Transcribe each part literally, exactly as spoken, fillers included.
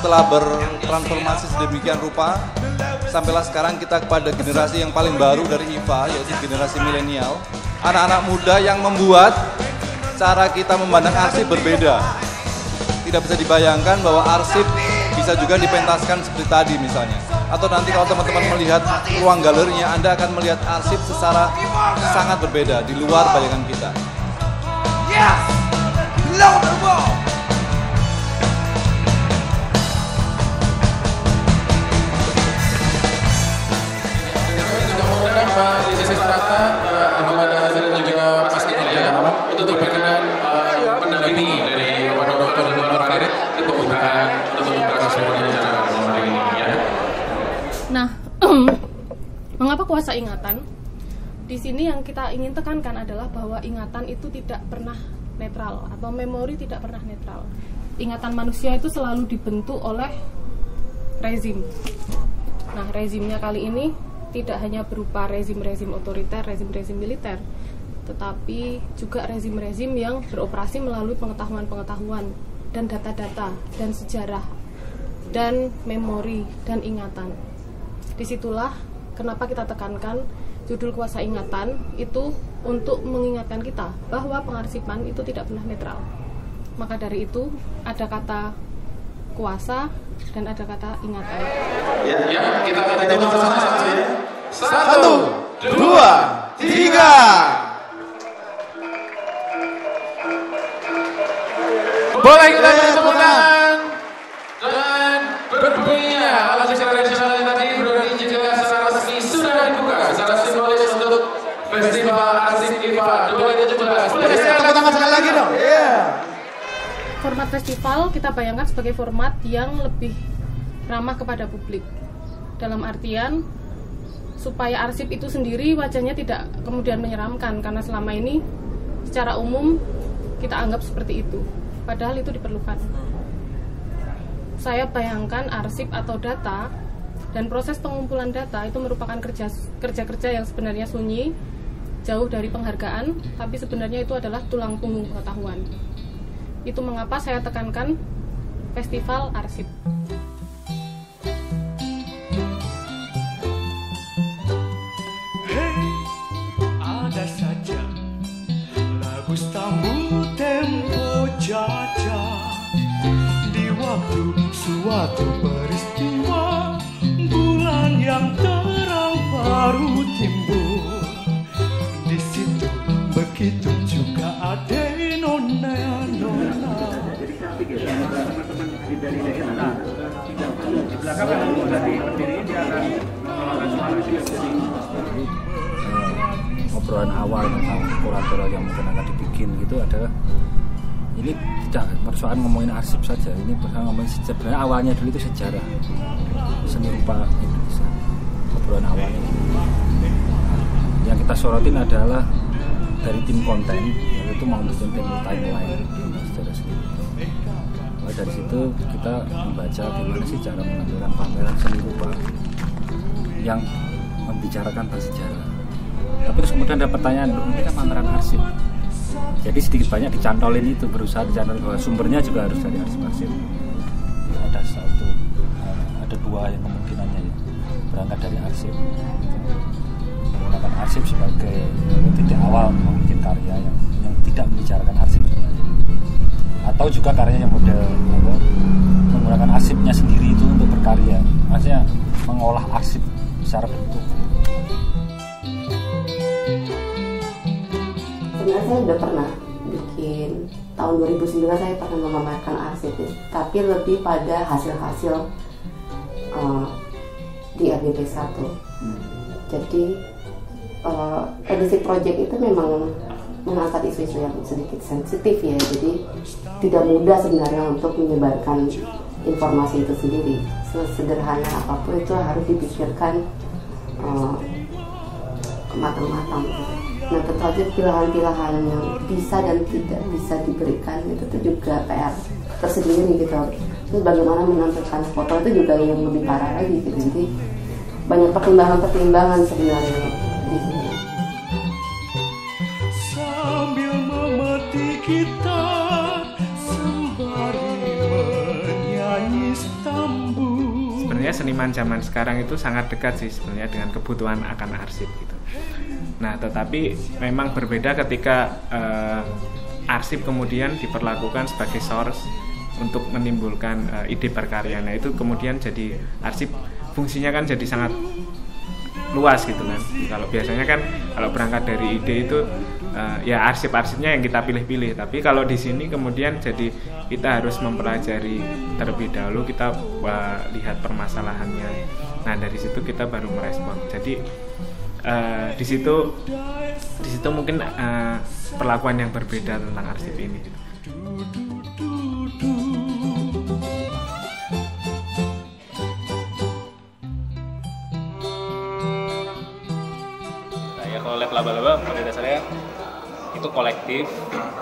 setelah bertransformasi sedemikian rupa, sampailah sekarang kita kepada generasi yang paling baru dari I V A, yaitu generasi milenial. Anak-anak muda yang membuat cara kita memandang arsip berbeda. Tidak bisa dibayangkan bahwa arsip bisa juga dipentaskan seperti tadi misalnya. Atau nanti kalau teman-teman melihat ruang galerinya, Anda akan melihat arsip secara sangat berbeda, di luar bayangan kita. Yes! Load the wall! Nah, mengapa kuasa ingatan? Di sini yang kita ingin tekankan adalah bahwa ingatan itu tidak pernah netral atau memori tidak pernah netral. Ingatan manusia itu selalu dibentuk oleh rezim. Nah, rezimnya kali ini tidak hanya berupa rezim-rezim otoriter, rezim-rezim militer, tetapi juga rezim-rezim yang beroperasi melalui pengetahuan-pengetahuan dan data-data dan sejarah dan memori dan ingatan. Disitulah kenapa kita tekankan judul kuasa ingatan itu untuk mengingatkan kita bahwa pengarsipan itu tidak pernah netral. Maka dari itu ada kata kuasa dan ada kata ingatan. Ya, ya kita akan tengok sama-sama. Satu, dua, tiga. Boleh kita berkenan dan berbunyinya alat tradisional yang tadi berarti juga secara resmi sudah dibuka secara simbolis untuk Festival Arsip I V A dua ribu tujuh belas. Boleh saya angkat tangan sekali lagi dong? Iya. Format festival kita bayangkan sebagai format yang lebih ramah kepada publik, dalam artian supaya arsip itu sendiri wajahnya tidak kemudian menyeramkan, karena selama ini secara umum kita anggap seperti itu. Padahal itu diperlukan. Saya bayangkan arsip atau data dan proses pengumpulan data itu merupakan kerja-kerja yang sebenarnya sunyi, jauh dari penghargaan, tapi sebenarnya itu adalah tulang punggung pengetahuan. Itu mengapa saya tekankan Festival Arsip. Hey, ada saja lagu stambu tempo jajah di waktu suatu peristiwa, bulan yang terang baru timbul. Di situ begitu juga ada nona-nona. Jadi saya pikir teman-teman dari daerah tidak perlu di belakang nanti berdiri di atas obrolan awal tentang kurator yang mungkin akan dibikin gitu adalah ini tidak persoalan ngomongin arsip saja, ini persoalan ngomongin sejarah. Awalnya dulu itu sejarah seni rupa Indonesia, obrolan awalnya. Yang kita sorotin adalah dari tim konten, yaitu mau bikin tim timeline sejarah seni rupa. Lalu dari situ kita membaca gimana sih cara menampilkan pameran seni rupa yang membicarakan tentang sejarah. Tapi terus kemudian ada pertanyaan, ini kan pameran arsip. Jadi sedikit banyak dicantolin itu, berusaha dicantolin bahwa sumbernya juga harus dari arsip-arsip. Ada satu, ada dua yang kemungkinannya ya, berangkat dari arsip. Menggunakan arsip sebagai titik awal membuat karya yang, yang tidak membicarakan arsip sebenarnya. Atau juga karya yang model apa, menggunakan arsipnya sendiri itu untuk berkarya. Maksudnya mengolah arsip secara bentuk. Sebenarnya saya sudah pernah bikin, tahun dua ribu sembilan saya pernah memamerkan arsip, tapi lebih pada hasil-hasil uh, di R D P satu. Hmm. Jadi uh, edisi project itu memang mengangkat isu-isu yang sedikit sensitif ya, jadi tidak mudah sebenarnya untuk menyebarkan informasi itu sendiri. Sesederhana apapun itu harus dipikirkan uh, matang-matang. Nah, tetapi pilihan-pilihan yang bisa dan tidak bisa diberikan itu tuh juga P R tersendiri gitu. Terus bagaimana menampilkan foto itu juga yang lebih parah lagi gitu. Jadi banyak pertimbangan-pertimbangan sebenarnya di sini. Sambil memetik kita sembari menyanyi. sebenarnya seniman zaman sekarang itu sangat dekat sih sebenarnya dengan kebutuhan akan arsip gitu. Nah, tetapi memang berbeda ketika uh, arsip kemudian diperlakukan sebagai source untuk menimbulkan uh, ide berkarya. Nah, itu kemudian jadi arsip fungsinya kan jadi sangat luas gitu kan. Kalau biasanya kan kalau berangkat dari ide itu uh, ya arsip-arsipnya yang kita pilih-pilih. Tapi kalau di sini kemudian jadi kita harus mempelajari terlebih dahulu, kita uh, lihat permasalahannya. Nah, dari situ kita baru merespon. Jadi uh, di situ di situ mungkin uh, perlakuan yang berbeda tentang arsip ini gitu. Laba-laba pada dasarnya itu kolektif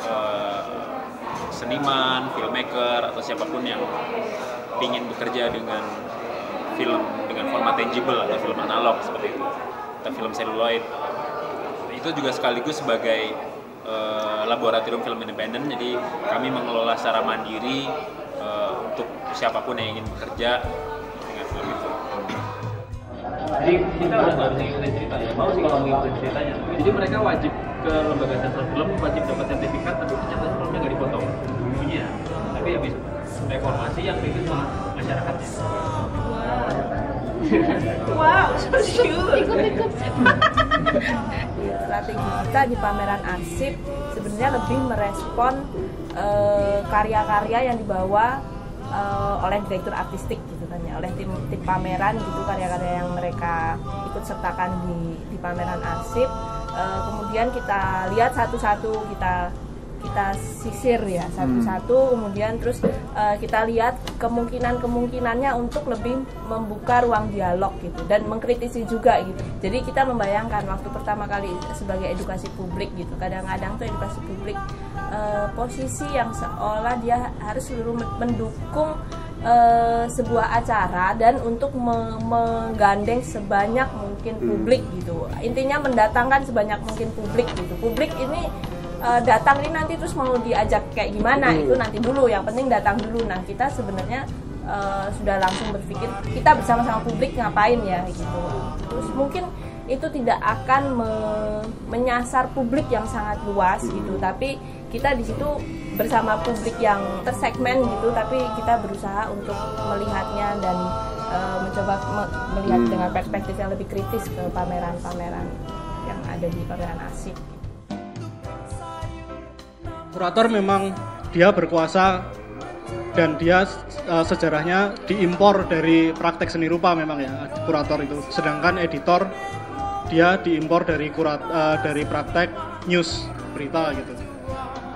eh, seniman, filmmaker atau siapapun yang ingin bekerja dengan film dengan format tangible atau film analog seperti itu atau film seluloid. Itu juga sekaligus sebagai eh, laboratorium film independen. Jadi kami mengelola secara mandiri eh, untuk siapapun yang ingin bekerja dengan film itu. Jadi kita udah nggak bisa ngikutin ceritanya, mau sih kalau ngikutin ceritanya. Jadi mereka wajib ke lembaga sensor film, wajib dapat sertifikat, tapi ternyata filmnya nggak dipotong dulunya. Tapi habis reformasi yang bikin malah masyarakatnya. Wow, wow, so sure. Ikut-ikut. Strategi kita di pameran arsip sebenarnya lebih merespon uh, karya-karya yang dibawa uh, oleh direktur artistik. Oleh tim, tim pameran gitu, karya-karya yang mereka ikut sertakan di, di pameran arsip. E, kemudian kita lihat satu-satu, kita kita sisir ya satu-satu, kemudian terus e, kita lihat kemungkinan-kemungkinannya untuk lebih membuka ruang dialog gitu dan mengkritisi juga gitu. Jadi kita membayangkan waktu pertama kali sebagai edukasi publik gitu, kadang-kadang tuh edukasi publik e, posisi yang seolah dia harus seluruh mendukung Uh, sebuah acara dan untuk me- menggandeng sebanyak mungkin publik gitu, intinya mendatangkan sebanyak mungkin publik gitu. Publik ini uh, datang ini nanti terus mau diajak kayak gimana itu nanti dulu, yang penting datang dulu. Nah, kita sebenarnya uh, sudah langsung berpikir kita bersama-sama publik ngapain ya gitu. Terus mungkin itu tidak akan me- menyasar publik yang sangat luas gitu, tapi kita di situ bersama publik yang tersegmen gitu, tapi kita berusaha untuk melihatnya dan e, mencoba me- melihat hmm. dengan perspektif yang lebih kritis ke pameran-pameran yang ada di pameran arsip. Kurator memang dia berkuasa dan dia e, sejarahnya diimpor dari praktek seni rupa memang ya, kurator itu. Sedangkan editor dia diimpor dari kurat e, dari praktek news berita gitu.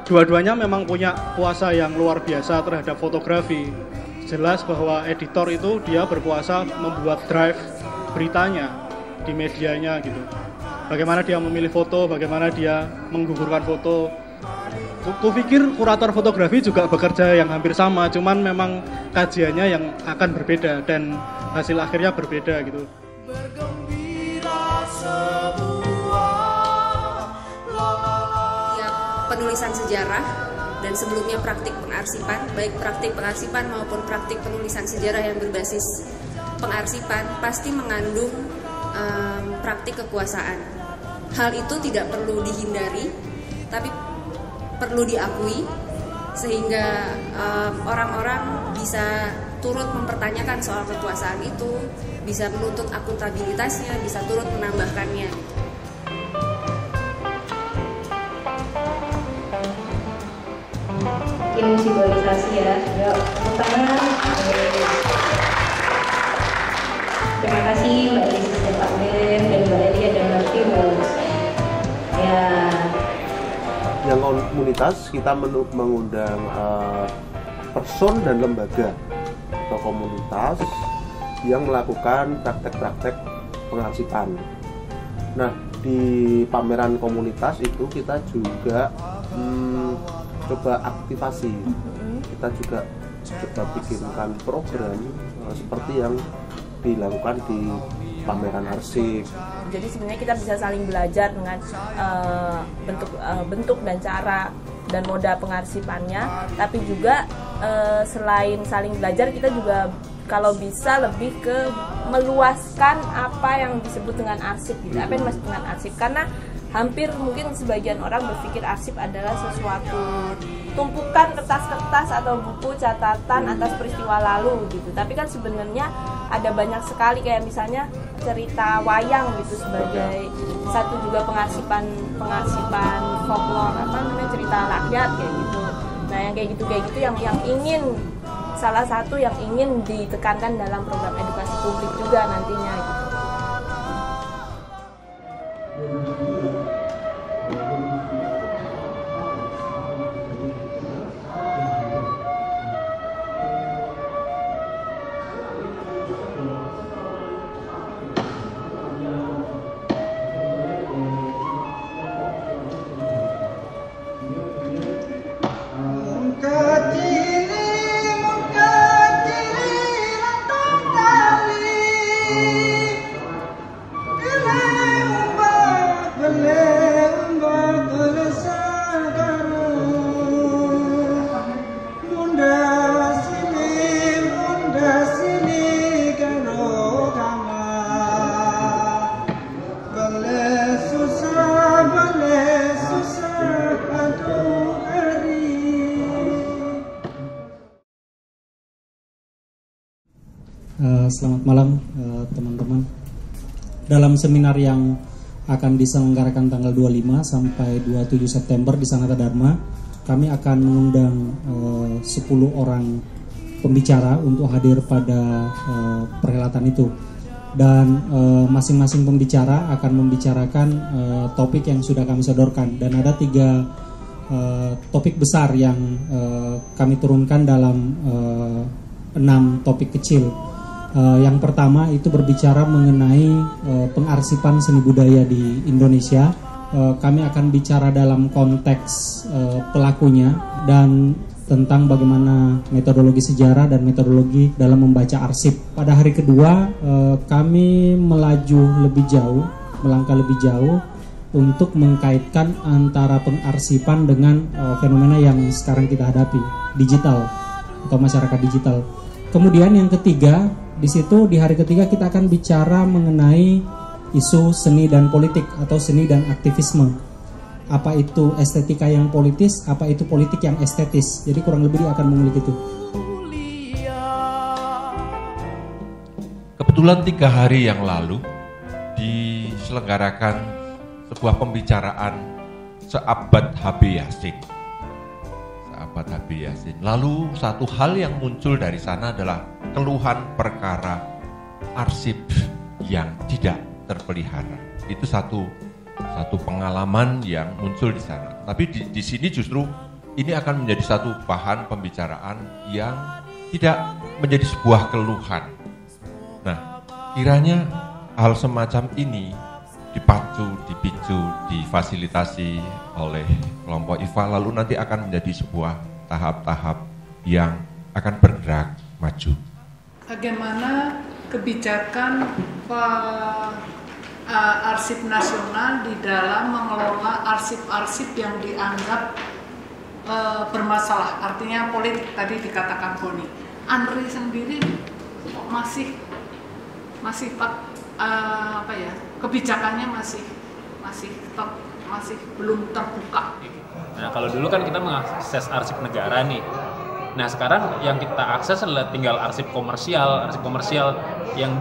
Dua-duanya memang punya kuasa yang luar biasa terhadap fotografi. Jelas bahwa editor itu dia berkuasa membuat drive beritanya di medianya gitu. Bagaimana dia memilih foto, bagaimana dia menggugurkan foto. Kupikir kurator fotografi juga bekerja yang hampir sama, cuman memang kajiannya yang akan berbeda dan hasil akhirnya berbeda gitu. Penulisan sejarah dan sebelumnya praktik pengarsipan, baik praktik pengarsipan maupun praktik penulisan sejarah yang berbasis pengarsipan pasti mengandung um, praktik kekuasaan. Hal itu tidak perlu dihindari, tapi perlu diakui sehingga um, orang-orang bisa turut mempertanyakan soal kekuasaan itu, bisa menuntut akuntabilitasnya, bisa turut menambahkannya. Ini simbolisasi ya, yuk pertama. Terima kasih Mbak Desi dan Pak Ben dan Mbak Elia dan Mbak Timos. Ya. Yang komunitas kita mengundang uh, person dan lembaga atau komunitas yang melakukan praktek-praktek pengarsipan. Nah, di pameran komunitas itu kita juga hmm, coba aktivasi, kita juga coba bikinkan program uh, seperti yang dilakukan di pameran arsip. Jadi sebenarnya kita bisa saling belajar dengan uh, bentuk uh, bentuk dan cara dan moda pengarsipannya, tapi juga uh, selain saling belajar kita juga kalau bisa lebih ke meluaskan apa yang disebut dengan arsip gitu. Apa yang dimaksud dengan arsip? Karena hampir mungkin sebagian orang berpikir arsip adalah sesuatu tumpukan kertas-kertas atau buku catatan atas peristiwa lalu gitu. Tapi kan sebenarnya ada banyak sekali, kayak misalnya cerita wayang gitu sebagai satu juga pengarsipan pengarsipan folklore, apa namanya, cerita rakyat kayak gitu. Nah yang kayak gitu kayak gitu yang yang ingin salah satu yang ingin ditekankan dalam program edukasi publik juga nantinya gitu. Selamat malam teman-teman. Dalam seminar yang akan diselenggarakan tanggal dua puluh lima sampai dua puluh tujuh September di Sanata Dharma, kami akan mengundang uh, sepuluh orang pembicara untuk hadir pada uh, perhelatan itu. Dan uh, masing-masing pembicara akan membicarakan uh, topik yang sudah kami sodorkan. Dan ada tiga uh, topik besar yang uh, kami turunkan dalam enam uh, topik kecil. Uh, yang pertama itu berbicara mengenai uh, pengarsipan seni budaya di Indonesia. Uh, kami akan bicara dalam konteks uh, pelakunya dan tentang bagaimana metodologi sejarah dan metodologi dalam membaca arsip. Pada hari kedua uh, kami melaju lebih jauh, melangkah lebih jauh untuk mengkaitkan antara pengarsipan dengan uh, fenomena yang sekarang kita hadapi, digital atau masyarakat digital. Kemudian yang ketiga, di situ di hari ketiga kita akan bicara mengenai isu seni dan politik atau seni dan aktivisme. Apa itu estetika yang politis, apa itu politik yang estetis. Jadi kurang lebih akan memiliki itu. Kebetulan tiga hari yang lalu diselenggarakan sebuah pembicaraan seabad Habib Yasin. Seabad Habib Yasin. Lalu satu hal yang muncul dari sana adalah keluhan perkara arsip yang tidak terpelihara. Itu satu satu pengalaman yang muncul di sana. Tapi di, di sini justru ini akan menjadi satu bahan pembicaraan yang tidak menjadi sebuah keluhan. Nah, kiranya hal semacam ini dipacu, dipicu, difasilitasi oleh kelompok I V A A, lalu nanti akan menjadi sebuah tahap-tahap yang akan bergerak maju. Bagaimana kebijakan arsip nasional di dalam mengelola arsip-arsip yang dianggap uh, bermasalah, artinya politik tadi dikatakan Boni. Andri sendiri kok masih masih uh, apa ya, kebijakannya masih masih ter, masih belum terbuka. Nah, kalau dulu kan kita mengakses arsip negara nih. Nah sekarang yang kita akses adalah tinggal arsip komersial, arsip komersial yang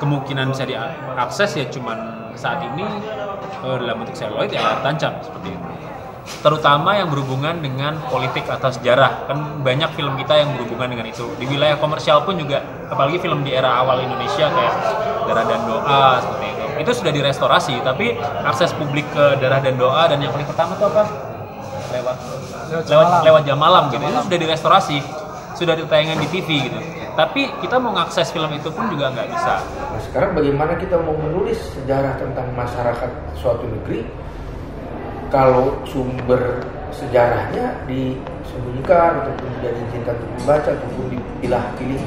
kemungkinan bisa diakses ya cuman saat ini eh, dalam bentuk seluloid ya alat tancap seperti itu. Terutama yang berhubungan dengan politik atau sejarah, kan banyak film kita yang berhubungan dengan itu. Di wilayah komersial pun juga, apalagi film di era awal Indonesia kayak Gara Dan Doa seperti itu. Itu sudah direstorasi, tapi akses publik ke Gara Dan Doa dan yang paling pertama itu apa? Lewat lewat lewat jam malam gitu, itu sudah direstorasi, sudah ditayangkan di T V gitu. Tapi kita mau mengakses film itu pun juga nggak bisa. Nah, sekarang bagaimana kita mau menulis sejarah tentang masyarakat suatu negeri kalau sumber sejarahnya disembunyikan ataupun tidak diizinkan untuk membaca ataupun dipilah-pilih,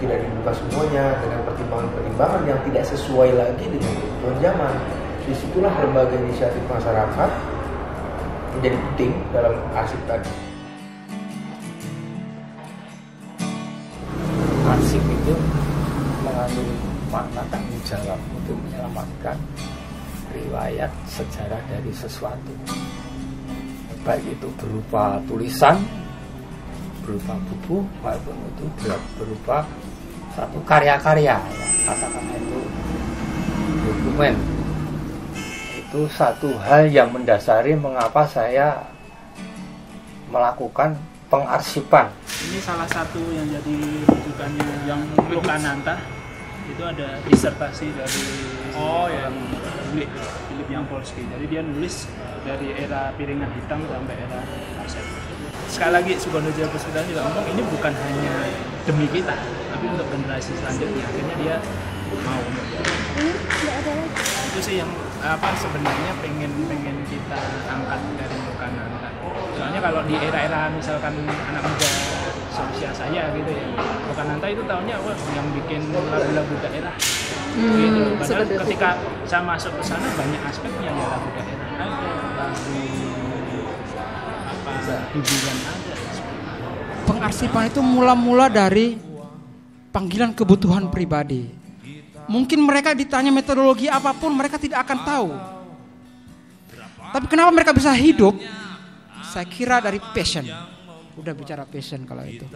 tidak dibuka semuanya dengan pertimbangan-pertimbangan yang tidak sesuai lagi dengan kebutuhan zaman. Disitulah lembaga inisiatif masyarakat menjadi penting dalam arsip tadi. Arsip itu mengandung makna tanggung jawab untuk menyelamatkan riwayat sejarah dari sesuatu, baik itu berupa tulisan, berupa buku, maupun itu berupa satu karya-karya, ya, katakanlah itu dokumen. Itu satu hal yang mendasari mengapa saya melakukan pengarsipan. Ini salah satu yang jadi rujukannya yang Lokananta, itu ada disertasi dari oh yang Philip Philip Yampolski. Jadi dia nulis dari era piringan hitam sampai era Arsip. Sekali lagi Subhano Jawa juga ngomong ini bukan hanya demi kita, tapi untuk generasi selanjutnya. Akhirnya dia mau. Itu sih yang apa sebenarnya pengen pengen kita angkat dari Lokananta. Soalnya kalau di era-era misalkan anak muda seusia saya gitu ya, Lokananta itu tahunnya wah yang bikin lagu-lagu daerah. Hmm, gitu. Padahal ketika itu saya masuk ke sana banyak aspeknya, ya lagu daerah ada, lagu apa hiburan ada. Pengarsipan itu mula-mula dari panggilan kebutuhan pribadi. Mungkin mereka ditanya metodologi apapun mereka tidak akan tahu. Tapi kenapa mereka bisa hidup? Saya kira dari passion. Udah bicara passion kalau itu.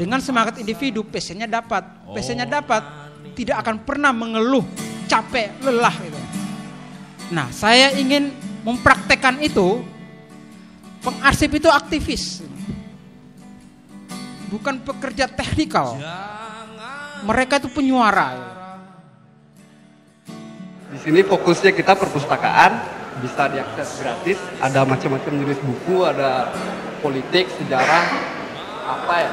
Dengan semangat individu, passionnya dapat. Passionnya dapat, tidak akan pernah mengeluh, capek, lelah gitu. Nah, saya ingin mempraktekkan itu. Pengarsip itu aktivis, bukan pekerja teknikal. Mereka itu penyuara. Gitu. Di sini fokusnya kita perpustakaan. Bisa diakses gratis, ada macam-macam jenis buku, ada politik, sejarah, apa ya,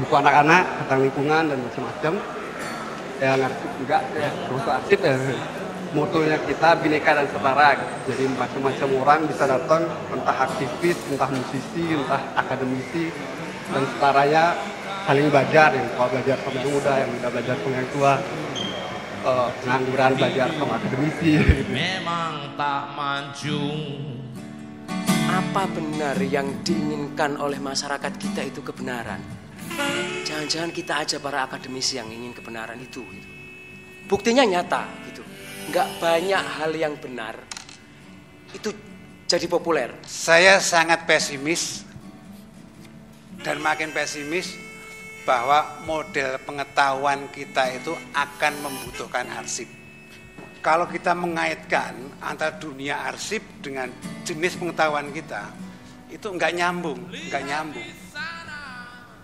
buku anak-anak tentang lingkungan dan macam-macam. Ya ngarsip juga, ya terus arsip ya. Motonya kita bineka dan setara, jadi macam-macam orang bisa datang, entah aktivis, entah musisi, entah akademisi, dan setaranya saling belajar, yang tua belajar sama yang muda, yang muda belajar sama yang tua. Uh, pengangguran belajar sama akademisi. Memang tak mancung. Apa benar yang diinginkan oleh masyarakat kita itu kebenaran? Jangan-jangan kita aja para akademisi yang ingin kebenaran itu. Gitu. Buktinya nyata gitu. Nggak banyak hal yang benar itu jadi populer. Saya sangat pesimis dan makin pesimis bahwa model pengetahuan kita itu akan membutuhkan arsip. Kalau kita mengaitkan antara dunia arsip dengan jenis pengetahuan kita, itu nggak nyambung, nggak nyambung.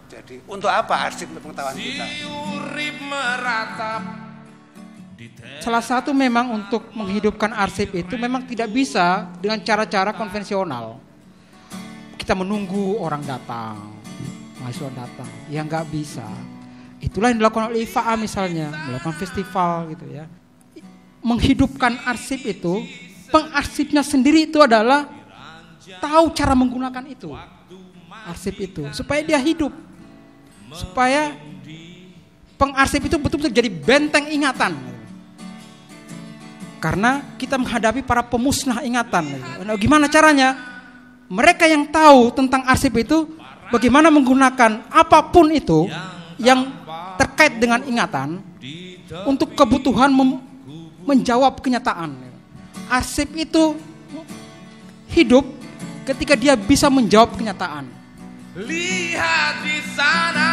Jadi untuk apa arsip untuk pengetahuan kita? Salah satu memang untuk menghidupkan arsip itu memang tidak bisa dengan cara-cara konvensional. Kita menunggu orang datang. Mahasiswa datang, ya nggak bisa. Itulah yang dilakukan oleh I V A A misalnya, melakukan festival gitu ya. Menghidupkan arsip itu, pengarsipnya sendiri itu adalah tahu cara menggunakan itu, arsip itu, supaya dia hidup, supaya pengarsip itu betul-betul jadi benteng ingatan. Karena kita menghadapi para pemusnah ingatan. Nah, gimana caranya? Mereka yang tahu tentang arsip itu bagaimana menggunakan apapun itu yang terkait dengan ingatan untuk kebutuhan menjawab kenyataan. Arsip itu hidup ketika dia bisa menjawab kenyataan. Lihat di sana.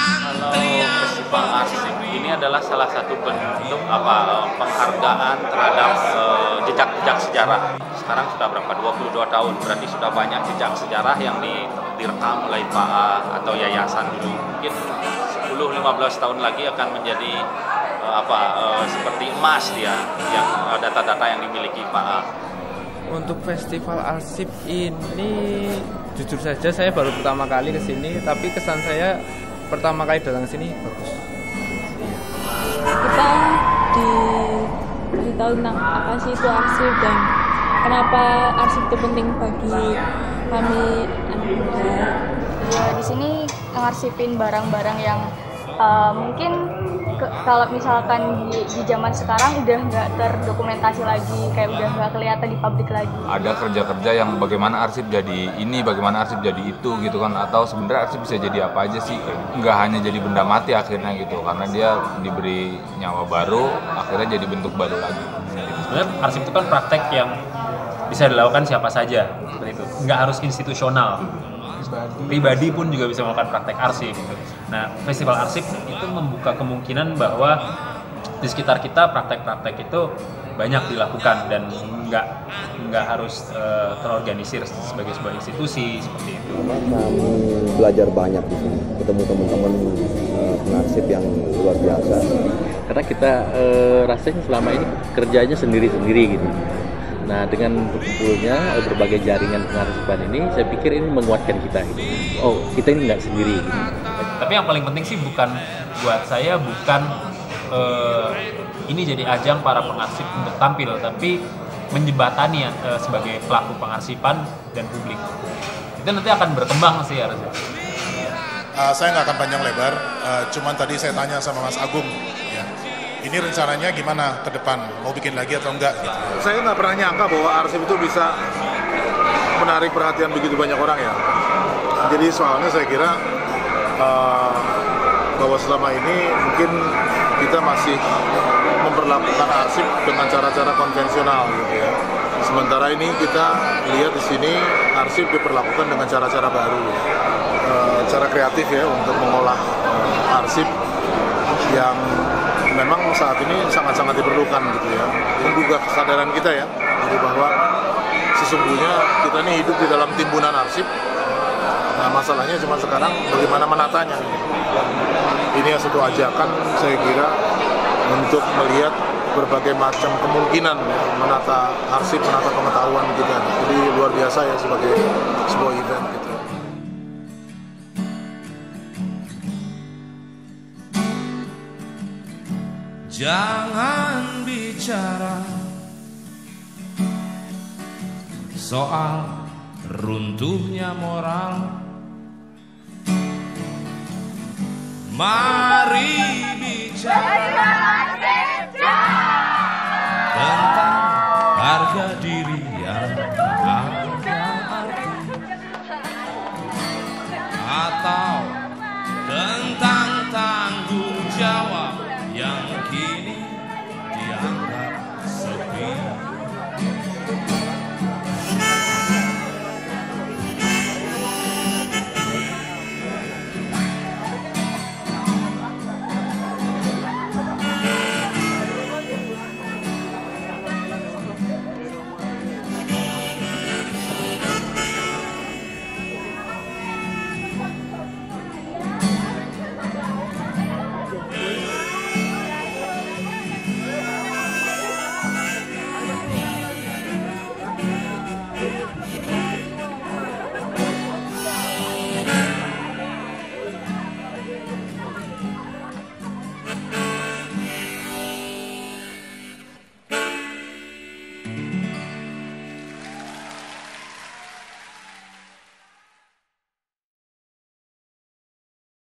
Kalau festival arsip ini adalah salah satu bentuk apa penghargaan terhadap uh, jejak-jejak sejarah. Sekarang sudah berapa? dua puluh dua tahun, berarti sudah banyak jejak sejarah yang direkam oleh I V A A atau yayasan dulu. Mungkin sepuluh lima belas tahun lagi akan menjadi uh, apa uh, seperti emas dia, yang uh, data-data yang dimiliki I V A A. Untuk festival arsip ini jujur saja saya baru pertama kali ke sini, tapi kesan saya pertama kali datang ke sini bagus. Kita di tahu tentang apa sih itu arsip dan kenapa arsip itu penting bagi kami anak muda. Ya, di sini ngarsipin barang-barang yang uh, mungkin kalau misalkan di, di zaman sekarang udah nggak terdokumentasi lagi, kayak udah nggak kelihatan di publik lagi. Ada kerja-kerja yang bagaimana arsip jadi ini, bagaimana arsip jadi itu gitu kan, atau sebenarnya arsip bisa jadi apa aja sih, nggak hanya jadi benda mati akhirnya gitu, karena dia diberi nyawa baru, akhirnya jadi bentuk baru lagi. Sebenarnya arsip itu kan praktek yang bisa dilakukan siapa saja, seperti itu. Nggak harus institusional, pribadi pun juga bisa melakukan praktek arsip. Nah, Festival Arsip itu membuka kemungkinan bahwa di sekitar kita praktek-praktek itu banyak dilakukan dan nggak nggak harus uh, terorganisir sebagai sebuah institusi seperti itu. Kamu belajar banyak di sini, ketemu teman-teman uh, pengarsip yang luar biasa. Karena kita uh, rasanya selama ini kerjanya sendiri-sendiri gitu. Nah, dengan berkumpulnya berbagai jaringan pengarsipan ini, saya pikir ini menguatkan kita gitu. Oh, kita ini nggak sendiri gitu. Tapi yang paling penting sih bukan, buat saya bukan uh, ini jadi ajang para pengarsip untuk tampil, tapi menjembatani uh, sebagai pelaku pengarsipan dan publik. Itu nanti akan berkembang sih harusnya. Uh, saya nggak akan panjang lebar, uh, cuman tadi saya tanya sama Mas Agung, ya. Ini rencananya gimana ke depan? Mau bikin lagi atau enggak? Gitu. Saya nggak pernah nyangka bahwa arsip itu bisa menarik perhatian begitu banyak orang ya. Jadi soalnya saya kira uh, bahwa selama ini mungkin kita masih memperlakukan arsip dengan cara-cara konvensional gitu ya. Sementara ini kita lihat di sini arsip diperlakukan dengan cara-cara baru, uh, cara kreatif ya untuk mengolah uh, arsip yang memang saat ini sangat-sangat diperlukan gitu ya, menggugah kesadaran kita ya, jadi bahwa sesungguhnya kita ini hidup di dalam timbunan arsip. Nah, masalahnya cuma sekarang bagaimana menatanya. Ini satu ajakan saya kira untuk melihat berbagai macam kemungkinan ya, menata arsip, menata pengetahuan kita. Jadi luar biasa ya sebagai sebuah event gitu. Jangan bicara soal runtuhnya moral, mari bicara